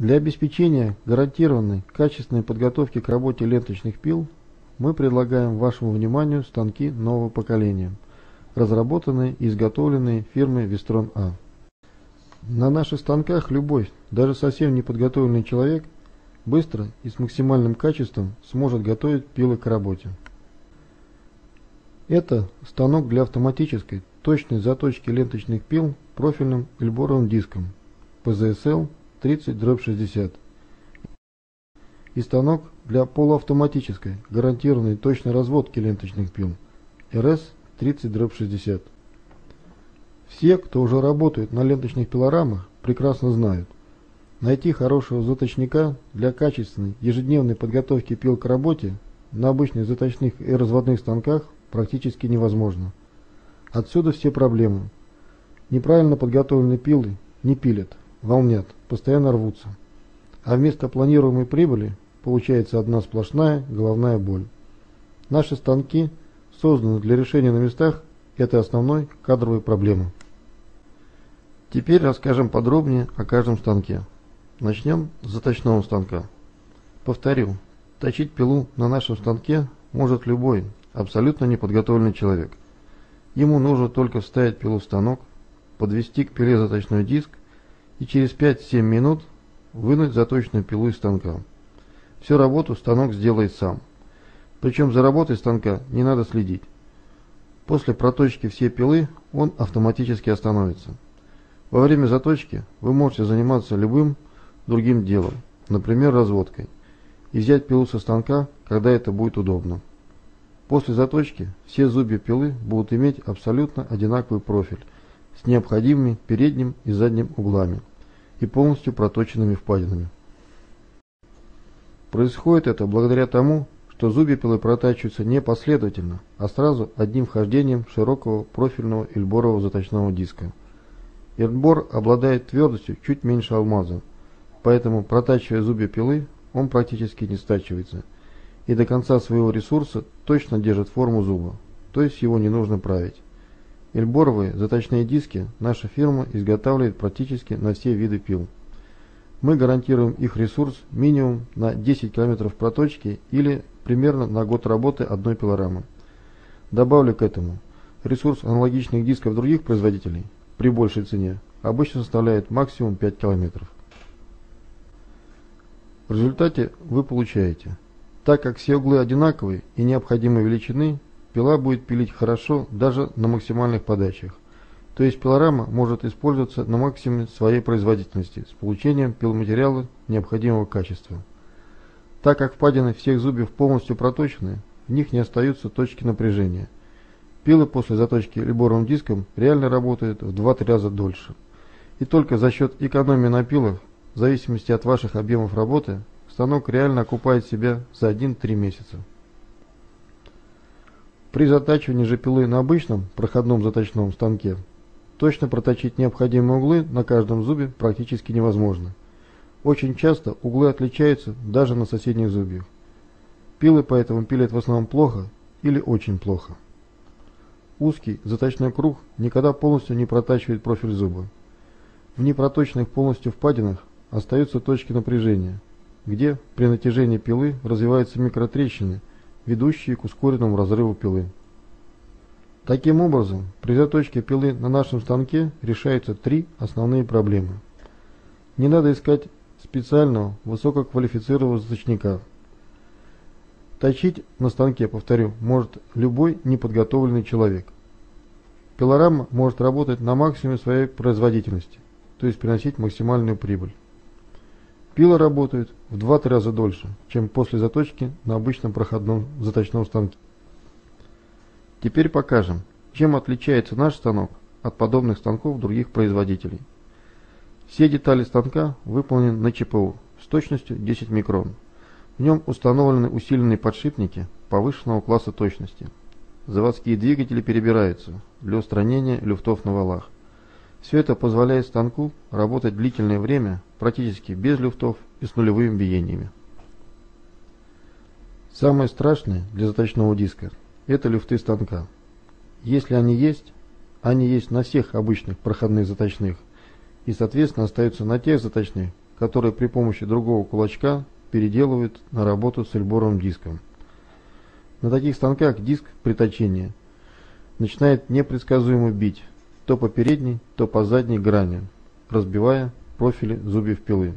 Для обеспечения гарантированной качественной подготовки к работе ленточных пил мы предлагаем вашему вниманию станки нового поколения, разработанные и изготовленные фирмой Вестрон А. На наших станках любой, даже совсем неподготовленный человек, быстро и с максимальным качеством сможет готовить пилы к работе. Это станок для автоматической, точной заточки ленточных пил профильным эльборовым диском PZSL-30/60 и станок для полуавтоматической, гарантированной точной разводки ленточных пил РС 30/60. Все, кто уже работает на ленточных пилорамах, прекрасно знают, найти хорошего заточника для качественной ежедневной подготовки пил к работе на обычных заточных и разводных станках практически невозможно. Отсюда все проблемы. Неправильно подготовленные пилы не пилят, волнят, постоянно рвутся. А вместо планируемой прибыли получается одна сплошная головная боль. Наши станки созданы для решения на местах этой основной кадровой проблемы. Теперь расскажем подробнее о каждом станке. Начнем с заточного станка. Повторю, точить пилу на нашем станке может любой, абсолютно неподготовленный человек. Ему нужно только вставить пилу в станок, подвести к пиле заточной диск и через 5-7 минут вынуть заточенную пилу из станка. Всю работу станок сделает сам. Причем за работой станка не надо следить. После проточки всей пилы он автоматически остановится. Во время заточки вы можете заниматься любым другим делом, например, разводкой, и взять пилу со станка, когда это будет удобно. После заточки все зубья пилы будут иметь абсолютно одинаковый профиль, с необходимыми передним и задним углами и полностью проточенными впадинами. Происходит это благодаря тому, что зубья пилы протачиваются не последовательно, а сразу одним вхождением широкого профильного эльборового заточного диска. Эльбор обладает твердостью чуть меньше алмаза, поэтому, протачивая зубья пилы, он практически не стачивается и до конца своего ресурса точно держит форму зуба, то есть его не нужно править. Эльборовые заточные диски наша фирма изготавливает практически на все виды пил. Мы гарантируем их ресурс минимум на 10 км проточки или примерно на год работы одной пилорамы. Добавлю к этому, ресурс аналогичных дисков других производителей при большей цене обычно составляет максимум 5 км. В результате вы получаете, так как все углы одинаковые и необходимой величины, пила будет пилить хорошо даже на максимальных подачах, то есть пилорама может использоваться на максимуме своей производительности с получением пиломатериала необходимого качества. Так как впадины всех зубьев полностью проточены, в них не остаются точки напряжения. Пилы после заточки эльборовым диском реально работают в 2-3 раза дольше. И только за счет экономии на пилах, в зависимости от ваших объемов работы, станок реально окупает себя за 1-3 месяца. При затачивании же пилы на обычном проходном заточном станке точно проточить необходимые углы на каждом зубе практически невозможно. Очень часто углы отличаются даже на соседних зубьях. Пилы поэтому пилят в основном плохо или очень плохо. Узкий заточной круг никогда полностью не протачивает профиль зуба. В непроточенных полностью впадинах остаются точки напряжения, где при натяжении пилы развиваются микротрещины, ведущие к ускоренному разрыву пилы. Таким образом, при заточке пилы на нашем станке решаются 3 основные проблемы. Не надо искать специального высококвалифицированного заточника. Точить на станке, повторю, может любой неподготовленный человек. Пилорама может работать на максимуме своей производительности, то есть приносить максимальную прибыль. Пилы работают в 2-3 раза дольше, чем после заточки на обычном проходном заточном станке. Теперь покажем, чем отличается наш станок от подобных станков других производителей. Все детали станка выполнены на ЧПУ с точностью 10 микрон. В нем установлены усиленные подшипники повышенного класса точности. Заводские двигатели перебираются для устранения люфтов на валах. Все это позволяет станку работать длительное время практически без люфтов и с нулевыми биениями. Самое страшное для заточного диска – это люфты станка. Если они есть на всех обычных проходных заточных и соответственно остаются на тех заточных, который при помощи другого кулачка переделывает на работу с эльборовым диском. На таких станках диск при точении начинает непредсказуемо бить то по передней, то по задней грани, разбивая профили зубьев пилы.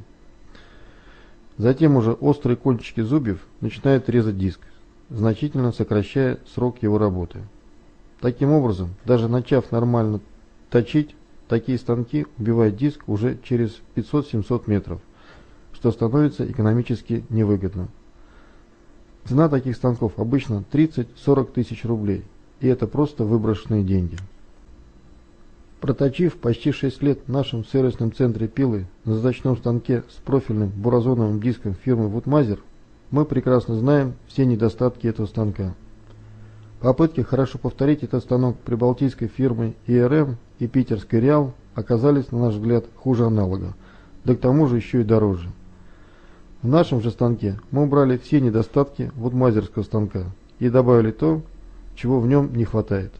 Затем уже острые кончики зубьев начинают резать диск, значительно сокращая срок его работы. Таким образом, даже начав нормально точить, такие станки убивают диск уже через 500-700 метров, что становится экономически невыгодно. Цена таких станков обычно 30-40 тысяч рублей, и это просто выброшенные деньги. Проточив почти 6 лет в нашем сервисном центре пилы на задачном станке с профильным боразоновым диском фирмы Вудмазер, мы прекрасно знаем все недостатки этого станка. Попытки хорошо повторить этот станок прибалтийской фирмы ИРМ и питерской Реал оказались, на наш взгляд, хуже аналога, да к тому же еще и дороже. В нашем же станке мы убрали все недостатки вудмазерского станка и добавили то, чего в нем не хватает.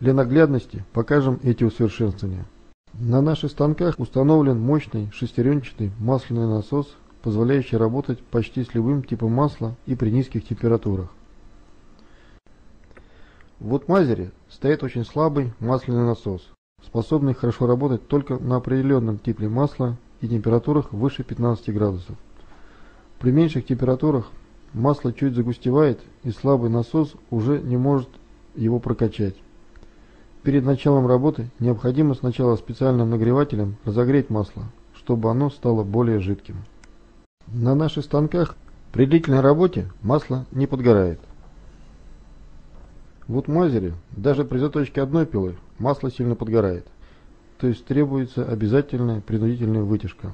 Для наглядности покажем эти усовершенствования. На наших станках установлен мощный шестеренчатый масляный насос, позволяющий работать почти с любым типом масла и при низких температурах. В Вудмазере стоит очень слабый масляный насос, способный хорошо работать только на определенном типе масла и температурах выше 15 градусов. При меньших температурах масло чуть загустевает, и слабый насос уже не может его прокачать. Перед началом работы необходимо сначала специальным нагревателем разогреть масло, чтобы оно стало более жидким. На наших станках при длительной работе масло не подгорает. В Вудмазере даже при заточке одной пилы масло сильно подгорает, то есть требуется обязательная принудительная вытяжка.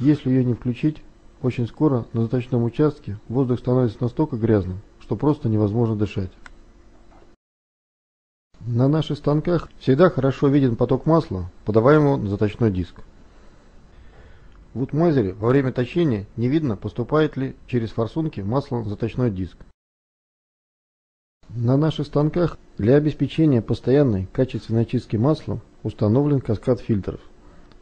Если ее не включить, очень скоро на заточном участке воздух становится настолько грязным, что просто невозможно дышать. На наших станках всегда хорошо виден поток масла, подаваемого на заточной диск. В Вудмазере во время точения не видно, поступает ли через форсунки масло на заточной диск. На наших станках для обеспечения постоянной качественной очистки маслом установлен каскад фильтров.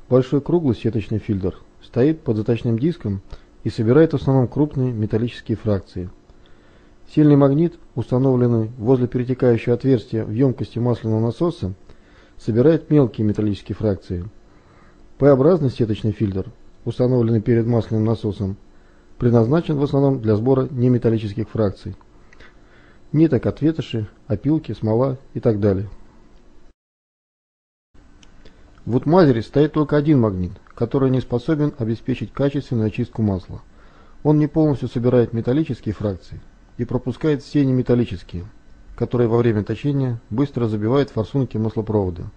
Большой круглый сеточный фильтр стоит под заточным диском и собирает в основном крупные металлические фракции. Сильный магнит, установленный возле перетекающего отверстия в емкости масляного насоса, собирает мелкие металлические фракции. П-образный сеточный фильтр, установленный перед масляным насосом, предназначен в основном для сбора неметаллических фракций. Ниток от ветоши, опилки, смола и так далее. В Вудмазере стоит только один магнит, который не способен обеспечить качественную очистку масла. Он не полностью собирает металлические фракции и пропускает все неметаллические, которые во время точения быстро забивают форсунки маслопровода,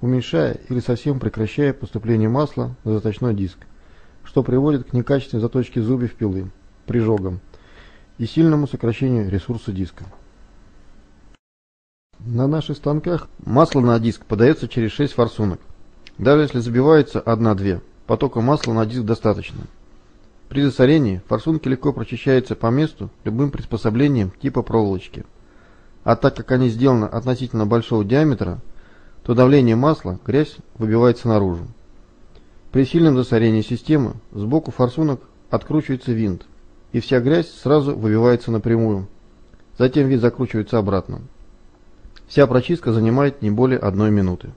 уменьшая или совсем прекращая поступление масла на заточной диск, что приводит к некачественной заточке зубьев пилы, прижогам и сильному сокращению ресурса диска. На наших станках масло на диск подается через 6 форсунок. Даже если забивается 1-2, потока масла на диск достаточно. При засорении форсунки легко прочищаются по месту любым приспособлением типа проволочки. А так как они сделаны относительно большого диаметра, то давление масла, грязь выбивается наружу. При сильном засорении системы сбоку форсунок откручивается винт, и вся грязь сразу выбивается напрямую. Затем винт закручивается обратно. Вся прочистка занимает не более 1 минуты.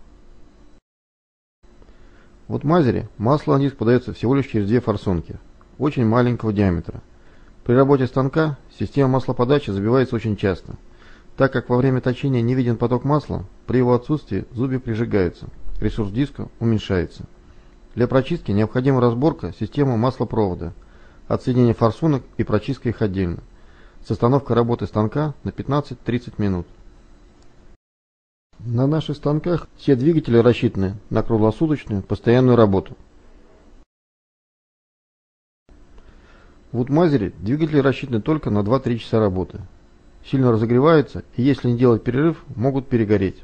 В Вудмазере масло на диск подается всего лишь через 2 форсунки, очень маленького диаметра. При работе станка система маслоподачи забивается очень часто. Так как во время точения не виден поток масла, при его отсутствии зубья прижигаются, ресурс диска уменьшается. Для прочистки необходима разборка системы маслопровода, отсоединение форсунок и прочистка их отдельно, с остановкой работы станка на 15-30 минут. На наших станках все двигатели рассчитаны на круглосуточную постоянную работу. В Вудмазере двигатели рассчитаны только на 2-3 часа работы. Сильно разогреваются, и если не делать перерыв, могут перегореть.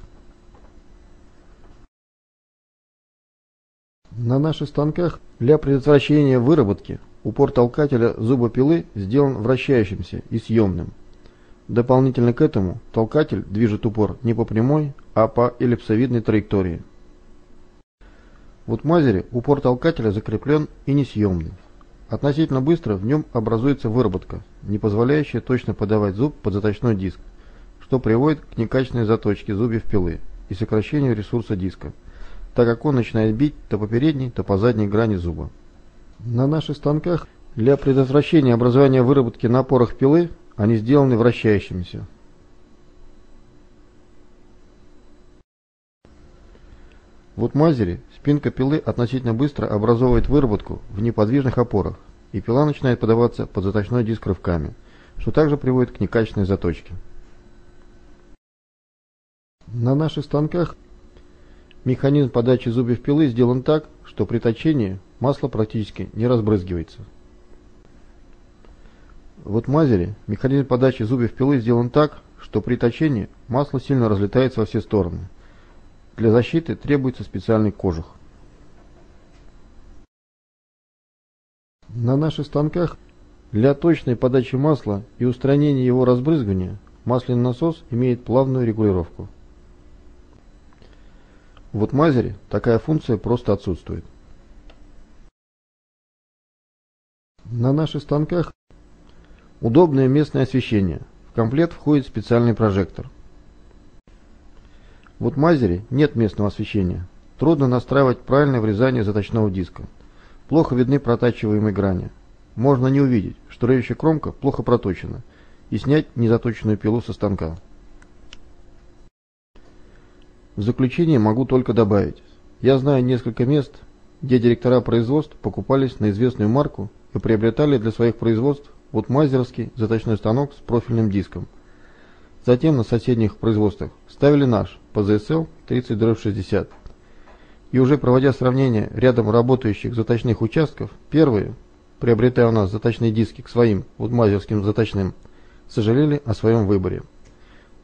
На наших станках для предотвращения выработки упор толкателя зуба пилы сделан вращающимся и съемным. Дополнительно к этому толкатель движет упор не по прямой, а по эллипсовидной траектории. В Вудмазере упор толкателя закреплен и несъемный. Относительно быстро в нем образуется выработка, не позволяющая точно подавать зуб под заточной диск, что приводит к некачественной заточке зубьев пилы и сокращению ресурса диска, так как он начинает бить то по передней, то по задней грани зуба. На наших станках для предотвращения образования выработки на порах пилы они сделаны вращающимися. В Вудмазере спинка пилы относительно быстро образовывает выработку в неподвижных опорах, и пила начинает подаваться под заточной диск рывками, что также приводит к некачественной заточке. На наших станках механизм подачи зубьев пилы сделан так, что при точении масло практически не разбрызгивается. В Вудмазере механизм подачи зубьев пилы сделан так, что при точении масло сильно разлетается во все стороны. Для защиты требуется специальный кожух. На наших станках для точной подачи масла и устранения его разбрызгивания масляный насос имеет плавную регулировку. В Вудмазере такая функция просто отсутствует. На наших станках удобное местное освещение. В комплект входит специальный прожектор. В Вудмазере нет местного освещения. Трудно настраивать правильное врезание заточного диска. Плохо видны протачиваемые грани. Можно не увидеть, что режущая кромка плохо проточена, и снять незаточенную пилу со станка. В заключение могу только добавить. Я знаю несколько мест, где директора производств покупались на известную марку и приобретали для своих производств вудмазерский заточной станок с профильным диском. Затем на соседних производствах ставили наш PZSL-30-60. И уже проводя сравнение рядом работающих заточных участков, первые, приобретая у нас заточные диски к своим вудмазерским заточным, сожалели о своем выборе,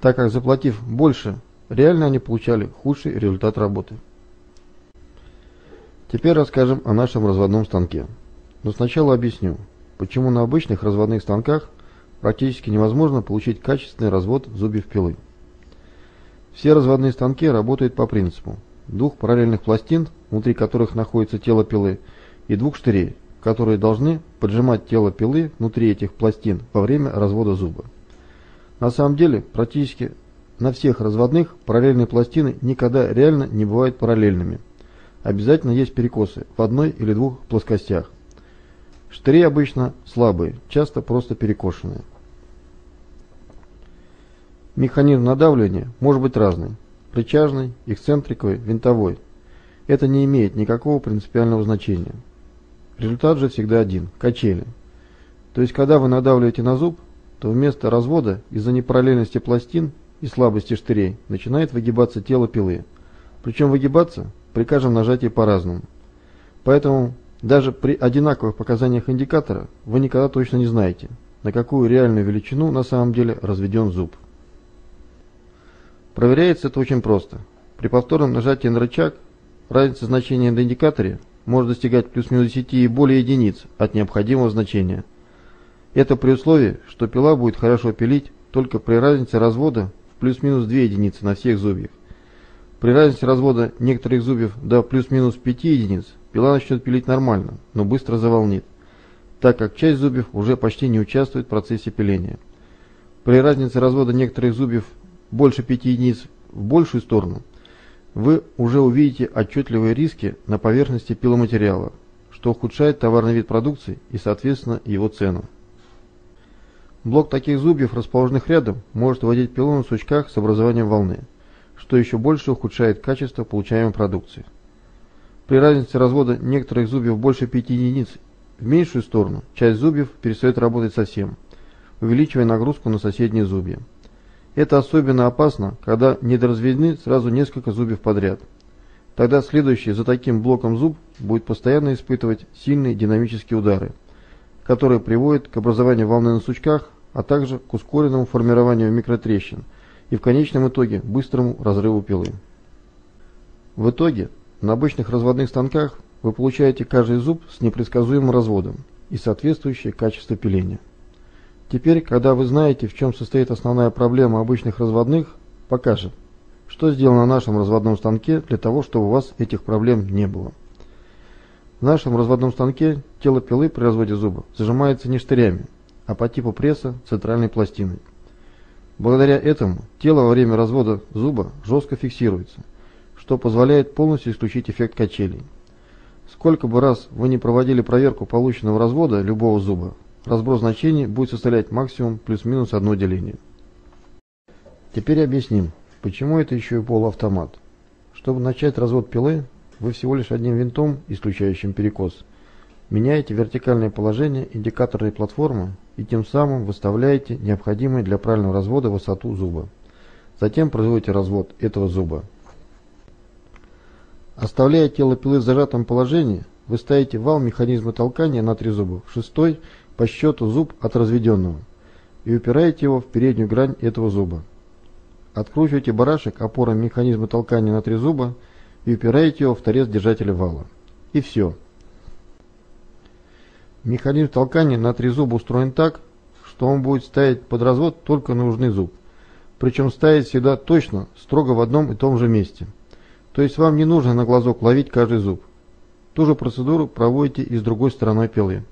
так как, заплатив больше, реально они получали худший результат работы. Теперь расскажем о нашем разводном станке. Но сначала объясню, почему на обычных разводных станках практически невозможно получить качественный развод зубьев пилы. Все разводные станки работают по принципу двух параллельных пластин, внутри которых находится тело пилы, и двух штырей, которые должны поджимать тело пилы внутри этих пластин во время развода зуба. На самом деле, практически на всех разводных параллельные пластины никогда реально не бывают параллельными. Обязательно есть перекосы в одной или двух плоскостях. Штыри обычно слабые, часто просто перекошенные. Механизм надавливания может быть разный – рычажный, эксцентриковый, винтовой. Это не имеет никакого принципиального значения. Результат же всегда один – качели. То есть, когда вы надавливаете на зуб, то вместо развода из-за непараллельности пластин и слабости штырей начинает выгибаться тело пилы. Причем выгибаться при каждом нажатии по-разному. Поэтому даже при одинаковых показаниях индикатора вы никогда точно не знаете, на какую реальную величину на самом деле разведен зуб. Проверяется это очень просто. При повторном нажатии на рычаг разница значения на индикаторе может достигать плюс-минус 10 и более единиц от необходимого значения. Это при условии, что пила будет хорошо пилить только при разнице развода в плюс-минус 2 единицы на всех зубьях. При разнице развода некоторых зубьев до плюс-минус 5 единиц пила начнет пилить нормально, но быстро заволнит, так как часть зубьев уже почти не участвует в процессе пиления. При разнице развода некоторых зубьев больше 5 единиц в большую сторону, вы уже увидите отчетливые риски на поверхности пиломатериала, что ухудшает товарный вид продукции и, соответственно, его цену. Блок таких зубьев, расположенных рядом, может вводить пилу на сучках с образованием волны, что еще больше ухудшает качество получаемой продукции. При разнице развода некоторых зубьев больше 5 единиц в меньшую сторону, часть зубьев перестает работать совсем, увеличивая нагрузку на соседние зубья. Это особенно опасно, когда недоразведены сразу несколько зубьев подряд. Тогда следующий за таким блоком зуб будет постоянно испытывать сильные динамические удары, которые приводят к образованию волны на сучках, а также к ускоренному формированию микротрещин и в конечном итоге быстрому разрыву пилы. В итоге на обычных разводных станках вы получаете каждый зуб с непредсказуемым разводом и соответствующее качество пиления. Теперь, когда вы знаете, в чем состоит основная проблема обычных разводных, покажем, что сделано на нашем разводном станке для того, чтобы у вас этих проблем не было. В нашем разводном станке тело пилы при разводе зуба зажимается не штырями, а по типу пресса центральной пластиной. Благодаря этому тело во время развода зуба жестко фиксируется, что позволяет полностью исключить эффект качелей. Сколько бы раз вы не проводили проверку полученного развода любого зуба, разброс значений будет составлять максимум плюс-минус одно деление. Теперь объясним, почему это еще и полуавтомат. Чтобы начать развод пилы, вы всего лишь одним винтом, исключающим перекос, меняете вертикальное положение индикаторной платформы и тем самым выставляете необходимую для правильного развода высоту зуба. Затем производите развод этого зуба. Оставляя тело пилы в зажатом положении, вы ставите вал механизма толкания на 3 зуба, 6-й по счету зуб от разведенного, и упираете его в переднюю грань этого зуба. Откручиваете барашек опором механизма толкания на 3 зуба и упираете его в торец держателя вала. И все. Механизм толкания на 3 зуба устроен так, что он будет ставить под развод только нужный зуб, причем ставить всегда точно, строго в одном и том же месте. То есть вам не нужно на глазок ловить каждый зуб. Ту же процедуру проводите и с другой стороной пилы.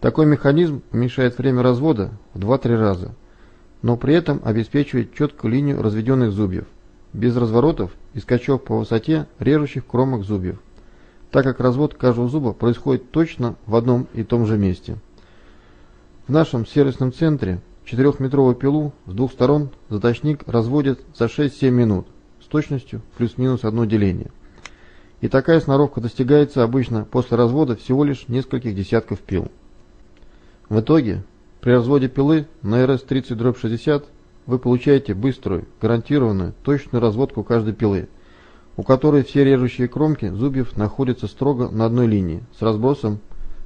Такой механизм уменьшает время развода в 2-3 раза, но при этом обеспечивает четкую линию разведенных зубьев, без разворотов и скачков по высоте режущих кромок зубьев, так как развод каждого зуба происходит точно в одном и том же месте. В нашем сервисном центре 4-метровую пилу с двух сторон заточник разводит за 6-7 минут с точностью плюс-минус одно деление. И такая сноровка достигается обычно после развода всего лишь нескольких десятков пил. В итоге, при разводе пилы на РС 30/60 вы получаете быструю, гарантированную, точную разводку каждой пилы, у которой все режущие кромки зубьев находятся строго на одной линии с разбросом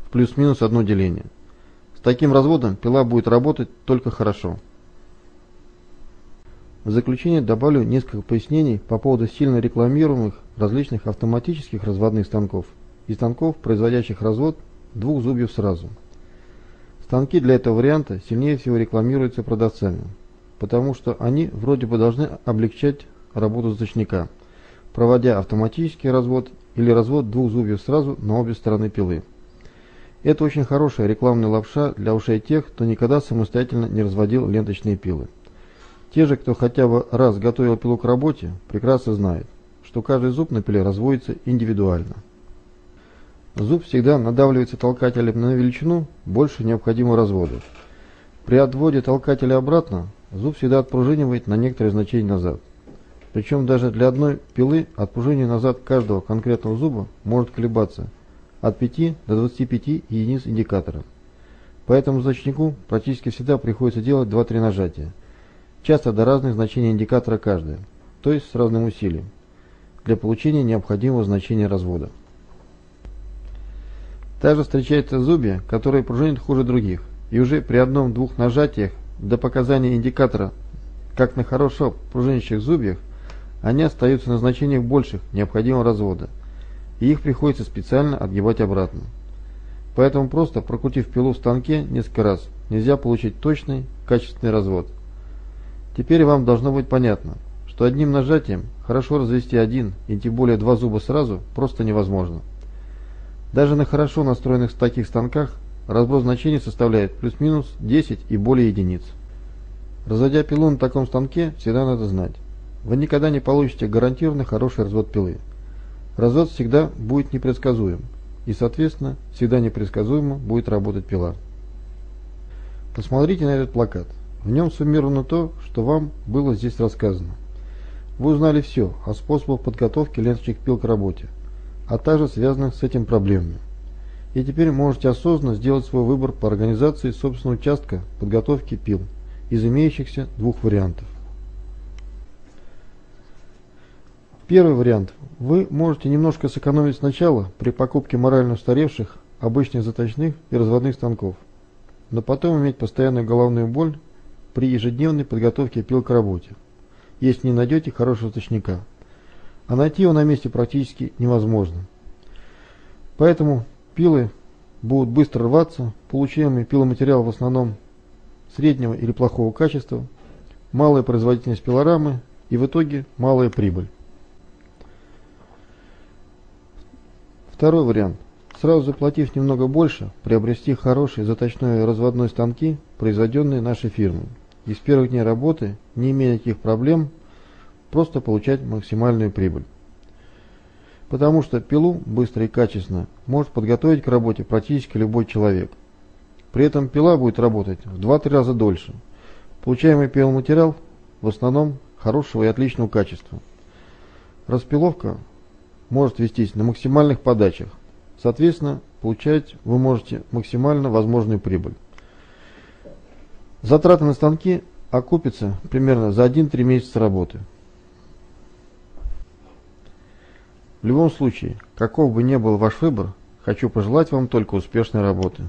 в плюс-минус одно деление. С таким разводом пила будет работать только хорошо. В заключение добавлю несколько пояснений по поводу сильно рекламируемых различных автоматических разводных станков и станков, производящих развод двух зубьев сразу. Станки для этого варианта сильнее всего рекламируются продавцами, потому что они вроде бы должны облегчать работу заточника, проводя автоматический развод или развод двух зубьев сразу на обе стороны пилы. Это очень хорошая рекламная лапша для ушей тех, кто никогда самостоятельно не разводил ленточные пилы. Те же, кто хотя бы раз готовил пилу к работе, прекрасно знают, что каждый зуб на пиле разводится индивидуально. Зуб всегда надавливается толкателем на величину больше необходимого развода. При отводе толкателя обратно зуб всегда отпружинивает на некоторые значения назад. Причем даже для одной пилы отпружинение назад каждого конкретного зуба может колебаться от 5 до 25 единиц индикатора. Поэтому заточнику практически всегда приходится делать 2-3 нажатия, часто до разных значений индикатора каждое, то есть с разным усилием, для получения необходимого значения развода. Также встречаются зубья, которые пружинят хуже других, и уже при 1-2 нажатиях до показания индикатора, как на хорошо пружинящих зубьях, они остаются на значениях больших необходимого развода, и их приходится специально отгибать обратно. Поэтому просто прокрутив пилу в станке несколько раз, нельзя получить точный, качественный развод. Теперь вам должно быть понятно, что одним нажатием хорошо развести один и тем более 2 зуба сразу просто невозможно. Даже на хорошо настроенных таких станках разброс значений составляет плюс-минус 10 и более единиц. Разводя пилу на таком станке, всегда надо знать, вы никогда не получите гарантированно хороший развод пилы. Развод всегда будет непредсказуем, и, соответственно, всегда непредсказуемо будет работать пила. Посмотрите на этот плакат. В нем суммировано то, что вам было здесь рассказано. Вы узнали все о способах подготовки ленточных пил к работе, а также связанных с этим проблемами. И теперь можете осознанно сделать свой выбор по организации собственного участка подготовки пил из имеющихся 2 вариантов. Первый вариант. Вы можете немножко сэкономить сначала при покупке морально устаревших обычных заточных и разводных станков, но потом иметь постоянную головную боль при ежедневной подготовке пил к работе, если не найдете хорошего заточника. А найти его на месте практически невозможно. Поэтому пилы будут быстро рваться, получаемый пиломатериал в основном среднего или плохого качества, малая производительность пилорамы и в итоге малая прибыль. Второй вариант. Сразу заплатив немного больше, приобрести хорошие заточной и разводной станки, произведенные нашей фирмой. И с первых дней работы, не имея никаких проблем, просто получать максимальную прибыль. Потому что пилу быстро и качественно может подготовить к работе практически любой человек. При этом пила будет работать в 2-3 раза дольше. Получаемый пиломатериал в основном хорошего и отличного качества. Распиловка может вестись на максимальных подачах. Соответственно, получать вы можете максимально возможную прибыль. Затраты на станки окупятся примерно за 1-3 месяца работы. В любом случае, каков бы ни был ваш выбор, хочу пожелать вам только успешной работы.